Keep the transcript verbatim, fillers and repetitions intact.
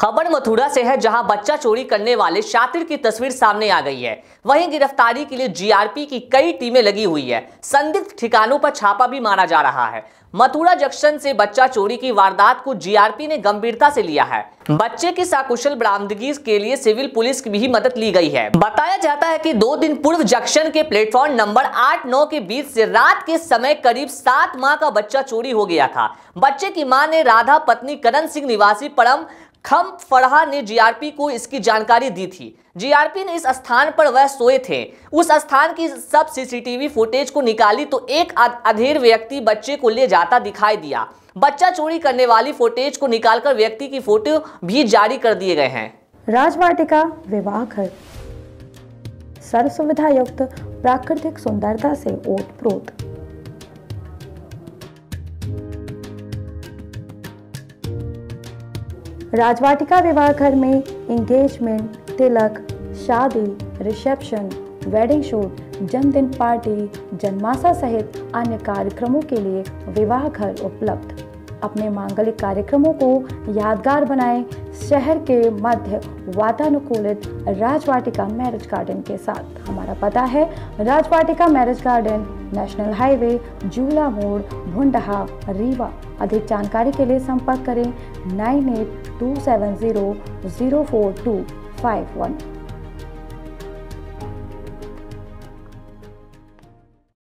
खबर मथुरा से है, जहां बच्चा चोरी करने वाले शातिर की तस्वीर सामने आ गई है। वहीं गिरफ्तारी के लिए जीआरपी की कई टीमें लगी हुई है। संदिग्ध ठिकानों पर छापा भी मारा जा रहा है। मथुरा जंक्शन से बच्चा चोरी की वारदात को जीआरपी ने गंभीरता से लिया है। बच्चे की साकुशल बरामदगी के लिए सिविल पुलिस की भी मदद ली गई है। बताया जाता है कि दो दिन पूर्व जंक्शन के प्लेटफॉर्म नंबर आठ नौ के बीच से रात के समय करीब सात माह का बच्चा चोरी हो गया था। बच्चे की मां ने राधा पत्नी करण सिंह निवासी परम खम फरहा ने जीआरपी को इसकी जानकारी दी थी। जीआरपी ने इस स्थान पर वह सोए थे। उस स्थान की सब सीसीटीवी फुटेज को निकाली तो एक अधेड़ व्यक्ति बच्चे को ले जाता दिखाई दिया। बच्चा चोरी करने वाली फुटेज को निकालकर व्यक्ति की फोटो भी जारी कर दिए गए हैं। राजवाटिका विवाह घर सर्व सुविधा युक्त प्राकृतिक सुंदरता से ओतप्रोत। राजवाटिका विवाह घर में इंगेजमेंट, तिलक, शादी, रिसेप्शन, वेडिंग शूट, जन्मदिन पार्टी, जन्माशा सहित अन्य कार्यक्रमों के लिए विवाह घर उपलब्ध। अपने मांगलिक कार्यक्रमों को यादगार बनाएं शहर के मध्य वातानुकूलित राजवाटिका मैरिज गार्डन के साथ। हमारा पता है Rajvatika marriage garden, national highway, जूला मोड़, भुंडहा, रीवा। अधिक जानकारी के लिए संपर्क करें nine eight two seven zero zero four two five one.